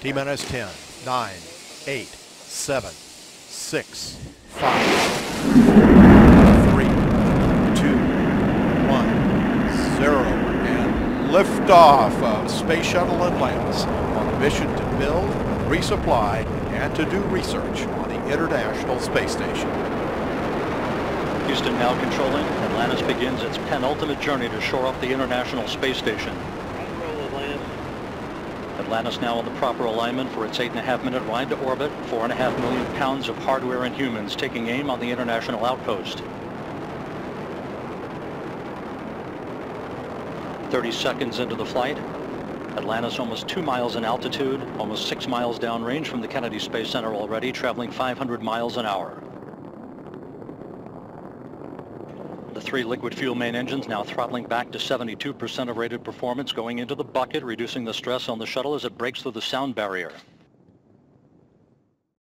T minus 10, 9, 8, 7, 6, 5. Liftoff of Space Shuttle Atlantis on a mission to build, resupply, and to do research on the International Space Station. Houston now controlling. Atlantis begins its penultimate journey to shore up the International Space Station. Atlantis now on the proper alignment for its 8.5-minute ride to orbit, 4.5 million pounds of hardware and humans taking aim on the International Outpost. 30 seconds into the flight, Atlantis almost 2 miles in altitude, almost 6 miles downrange from the Kennedy Space Center already, traveling 500 miles an hour. The 3 liquid fuel main engines now throttling back to 72% of rated performance, going into the bucket, reducing the stress on the shuttle as it breaks through the sound barrier.